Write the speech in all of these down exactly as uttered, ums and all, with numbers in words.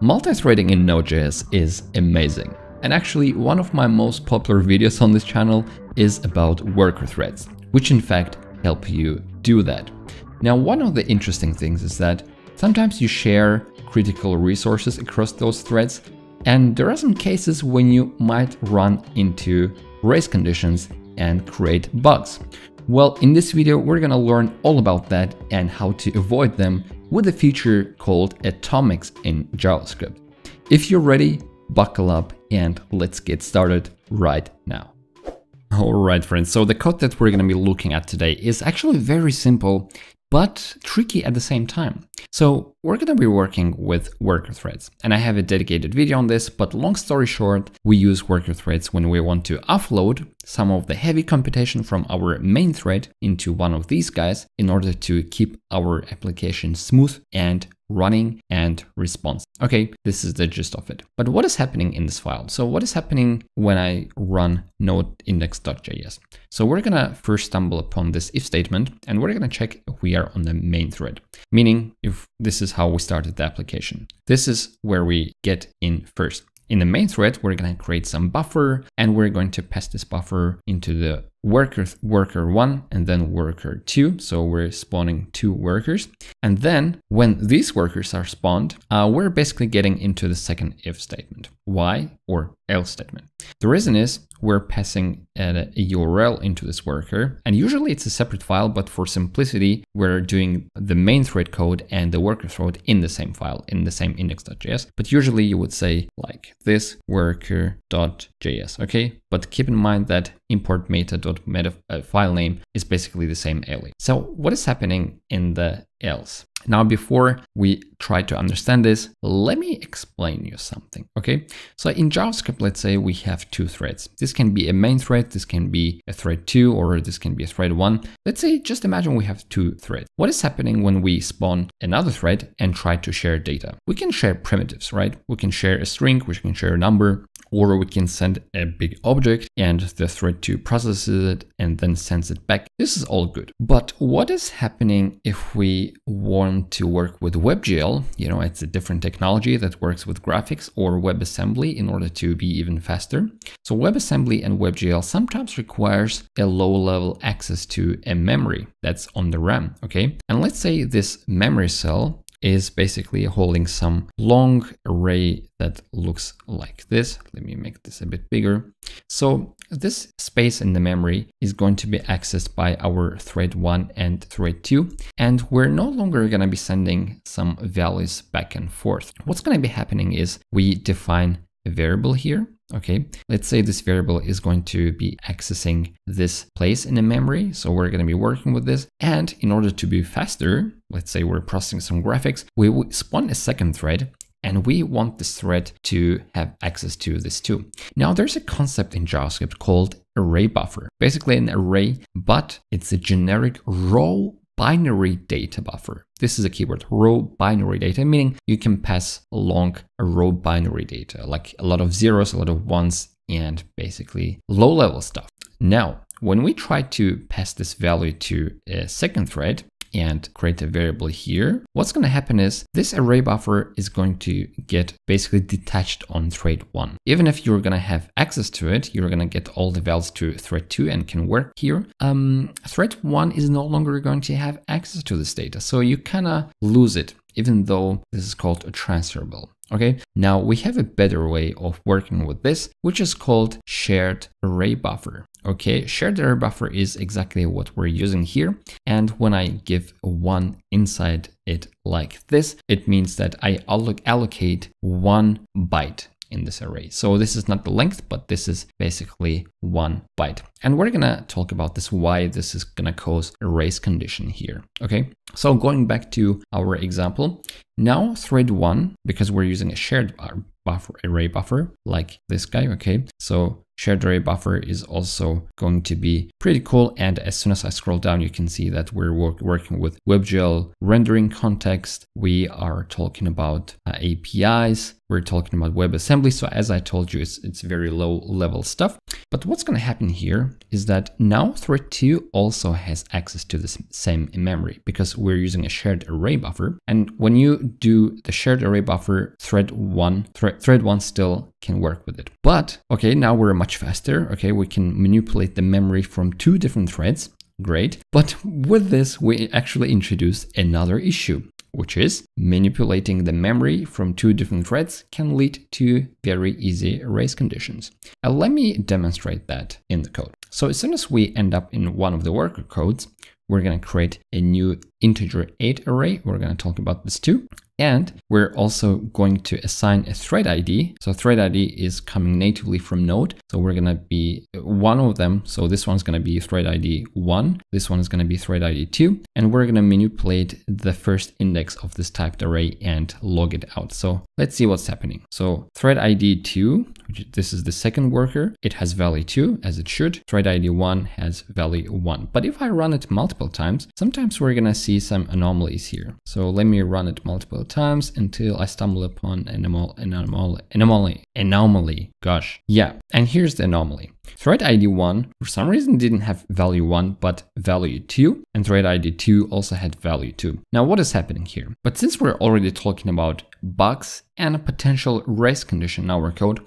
Multithreading in Node.js is amazing. And actually, one of my most popular videos on this channel is about worker threads, which in fact help you do that. Now, one of the interesting things is that sometimes you share critical resources across those threads, and there are some cases when you might run into race conditions and create bugs. Well, in this video, we're gonna learn all about that and how to avoid them with a feature called Atomics in JavaScript. If you're ready, buckle up and let's get started right now. Alright friends, so the code that we're going to be looking at today is actually very simple, but tricky at the same time. So we're going to be working with worker threads, and I have a dedicated video on this, but long story short, we use worker threads when we want to offload some of the heavy computation from our main thread into one of these guys in order to keep our application smooth and running and response. Okay, this is the gist of it. But what is happening in this file? So what is happening when I run node index.js? So we're gonna first stumble upon this if statement, and we're gonna check if we are on the main thread, meaning if this is how we started the application. This is where we get in first. In the main thread, we're gonna create some buffer, and we're going to pass this buffer into the worker worker one and then worker two. So we're spawning two workers. And then when these workers are spawned, uh, we're basically getting into the second if statement, why or else statement. The reason is we're passing a, a U R L into this worker, and usually it's a separate file, but for simplicity, we're doing the main thread code and the worker thread in the same file, in the same index.js. But usually you would say like this worker.js, okay? But keep in mind that import meta.meta uh, file name is basically the same alias. So what is happening in the else? Now, before we try to understand this, let me explain you something, okay? So in JavaScript, let's say we have two threads. This can be a main thread, this can be a thread two, or this can be a thread one. Let's say, just imagine we have two threads. What is happening when we spawn another thread and try to share data? We can share primitives, right? We can share a string, we can share a number, or we can send a big object and the thread two processes it and then sends it back. This is all good. But what is happening if we want to work with WebGL? You know, it's a different technology that works with graphics, or WebAssembly in order to be even faster. So WebAssembly and WebGL sometimes requires a low level access to a memory that's on the RAM, okay? And let's say this memory cell is basically holding some long array that looks like this. Let me make this a bit bigger. So this space in the memory is going to be accessed by our thread one and thread two. And we're no longer going to be sending some values back and forth. What's going to be happening is we define a variable here. Okay, let's say this variable is going to be accessing this place in the memory. So we're going to be working with this. And in order to be faster, let's say we're processing some graphics, we will spawn a second thread, and we want this thread to have access to this too. Now, there's a concept in JavaScript called array buffer, basically an array, but it's a generic raw binary data buffer. This is a keyword, raw binary data, meaning you can pass along a raw binary data, like a lot of zeros, a lot of ones, and basically low level stuff. Now, when we try to pass this value to a second thread and create a variable here, what's going to happen is this array buffer is going to get basically detached on thread one. Even if you're going to have access to it, you're going to get all the values to thread two and can work here. Um, thread one is no longer going to have access to this data. So you kind of lose it, even though this is called a transferable. Okay, now we have a better way of working with this, which is called SharedArrayBuffer. Okay, SharedArrayBuffer is exactly what we're using here. And when I give one inside it like this, it means that I allocate one byte in this array. So this is not the length, but this is basically one byte. And we're gonna talk about this, why this is gonna cause a race condition here, okay? So going back to our example, now thread one, because we're using a shared buffer, array buffer, like this guy, okay? So shared array buffer is also going to be pretty cool. And as soon as I scroll down, you can see that we're work, working with WebGL rendering context. We are talking about uh, A P Is. We're talking about WebAssembly. So as I told you, it's, it's very low level stuff. But what's going to happen here is that now thread two also has access to the same memory because we're using a shared array buffer. And when you do the shared array buffer, thread one, thread, thread one still can work with it. But okay, now we're much faster. Okay, we can manipulate the memory from two different threads. Great. But with this, we actually introduce another issue, which is manipulating the memory from two different threads can lead to very easy race conditions. Now let me demonstrate that in the code. So as soon as we end up in one of the worker codes, we're going to create a new integer eight array. We're going to talk about this too. And we're also going to assign a thread I D. So thread I D is coming natively from Node. So we're going to be one of them. So this one's going to be thread I D one. This one is going to be thread I D two. And we're going to manipulate the first index of this typed array and log it out. So let's see what's happening. So thread I D two, which this is the second worker. It has value two as it should. Thread I D one has value one. But if I run it multiple times, sometimes we're going to see some anomalies here. So let me run it multiple times. times until I stumble upon an anomaly, anomaly, anomaly, gosh. Yeah, and here's the anomaly. Thread I D one, for some reason, didn't have value one, but value two, and thread I D two also had value two. Now, what is happening here? But since we're already talking about bugs and a potential race condition in our code,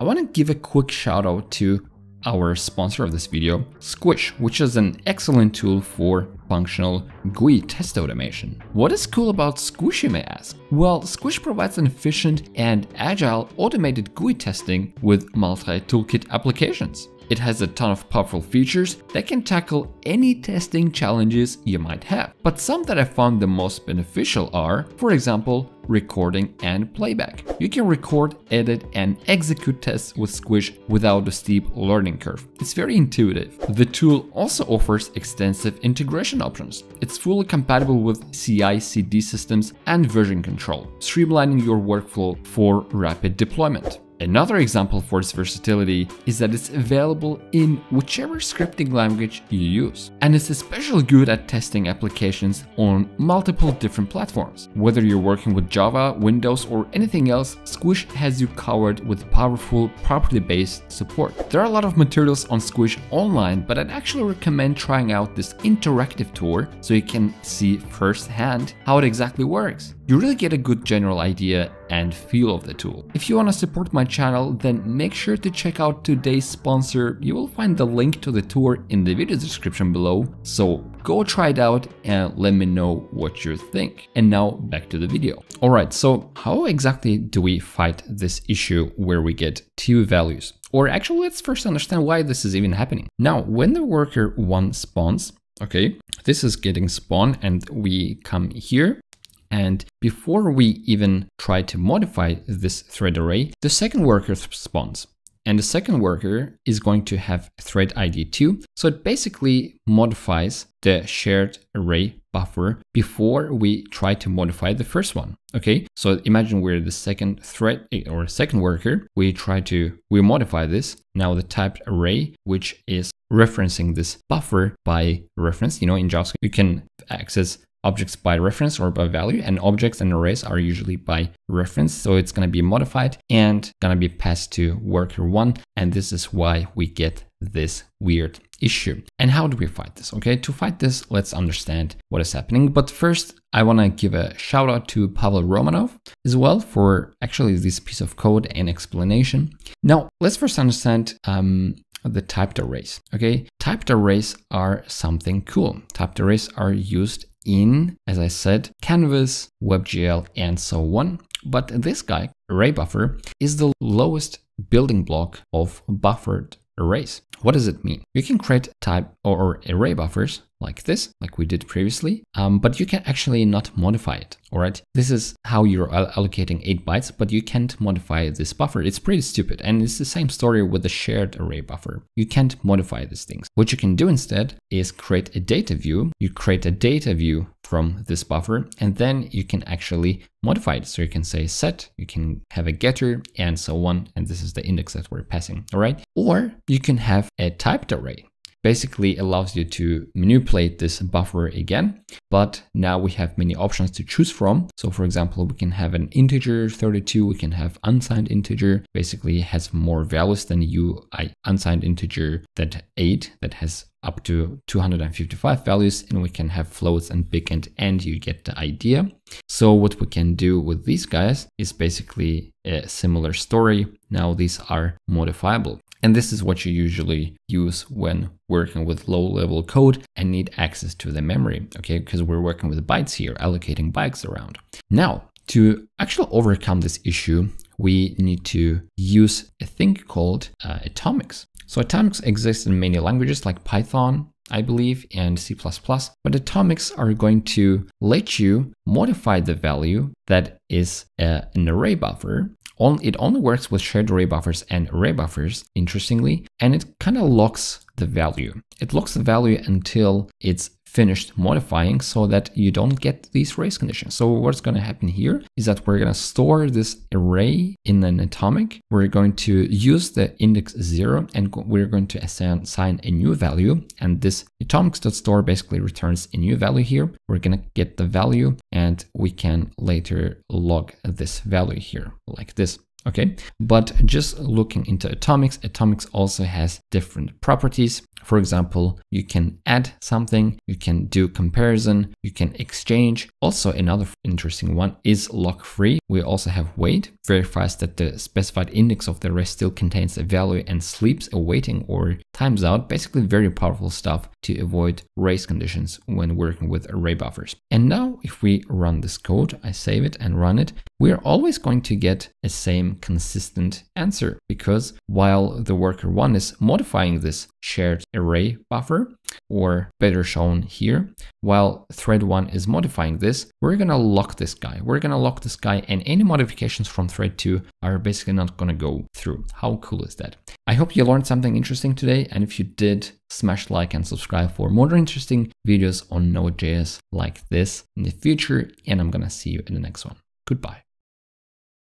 I want to give a quick shout out to our sponsor of this video, Squish, which is an excellent tool for functional G U I test automation. What is cool about Squish, you may ask? Well, Squish provides an efficient and agile automated G U I testing with multi-toolkit applications. It has a ton of powerful features that can tackle any testing challenges you might have. But some that I found the most beneficial are, for example, recording and playback. You can record, edit, and execute tests with Squish without a steep learning curve. It's very intuitive. The tool also offers extensive integration options. It's fully compatible with C I C D systems and version control, streamlining your workflow for rapid deployment. Another example for its versatility is that it's available in whichever scripting language you use. And it's especially good at testing applications on multiple different platforms. Whether you're working with Java, Windows, or anything else, Squish has you covered with powerful property-based support. There are a lot of materials on Squish online, but I'd actually recommend trying out this interactive tour so you can see firsthand how it exactly works. You really get a good general idea and feel of the tool. If you want to support my channel, then make sure to check out today's sponsor. You will find the link to the tour in the video description below. So go try it out and let me know what you think. And now back to the video. All right, so how exactly do we fight this issue where we get two values? Or actually, let's first understand why this is even happening. Now, when the worker one spawns, okay, this is getting spawned and we come here. And before we even try to modify this thread array, the second worker spawns. And the second worker is going to have thread I D two. So it basically modifies the shared array buffer before we try to modify the first one. Okay, so imagine we're the second thread or second worker. We try to, we modify this. Now the typed array, which is referencing this buffer by reference, you know, in JavaScript, you can access objects by reference or by value, and objects and arrays are usually by reference. So it's going to be modified and going to be passed to worker one. And this is why we get this weird issue. And how do we fight this? Okay, to fight this, let's understand what is happening. But first, I want to give a shout out to Pavel Romanov as well for actually this piece of code and explanation. Now, let's first understand um, the typed arrays. Okay, typed arrays are something cool. Typed arrays are used in, as I said, Canvas, WebGL, and so on. But this guy, ArrayBuffer, is the lowest building block of buffered arrays. What does it mean? You can create type or array buffers like this, like we did previously, um, but you can actually not modify it. All right. This is how you're allocating eight bytes, but you can't modify this buffer. It's pretty stupid. And it's the same story with the shared array buffer. You can't modify these things. What you can do instead is create a data view. You create a data view from this buffer, and then you can actually modify it. So you can say set, you can have a getter and so on. And this is the index that we're passing. All right. Or you can have a typed array. basically allows you to manipulate this buffer again, but now we have many options to choose from. So for example, we can have an integer thirty-two, we can have unsigned integer, basically has more values than you, I unsigned integer that eight that has up to two hundred fifty-five values, and we can have floats and big and end, you get the idea. So what we can do with these guys is basically a similar story. Now these are modifiable. And this is what you usually use when working with low-level code and need access to the memory, okay? Because we're working with bytes here, allocating bytes around. Now, to actually overcome this issue, we need to use a thing called uh, Atomics. So Atomics exists in many languages like Python, I believe, and C plus plus, but Atomics are going to let you modify the value that is uh, an array buffer. It only works with shared array buffers and array buffers, interestingly, and it kind of locks the value. It locks the value until it's finished modifying so that you don't get these race conditions. So what's going to happen here is that we're going to store this array in an atomic. We're going to use the index zero and we're going to assign a new value. And this atomics.store basically returns a new value here. We're going to get the value and we can later log this value here like this. Okay, but just looking into Atomics, Atomics also has different properties. For example, you can add something, you can do comparison, you can exchange. Also, another interesting one is lock free. We also have wait, verifies that the specified index of the array still contains a value and sleeps awaiting or times out. Basically, very powerful stuff to avoid race conditions when working with array buffers. And now, if we run this code, I save it and run it, we're always going to get a same consistent answer because while the worker one is modifying this shared array buffer, or better shown here, while thread one is modifying this, we're going to lock this guy. We're going to lock this guy and any modifications from thread two are basically not going to go through. How cool is that? I hope you learned something interesting today. And if you did, smash like and subscribe for more interesting videos on Node.js like this in the future. And I'm going to see you in the next one. Goodbye.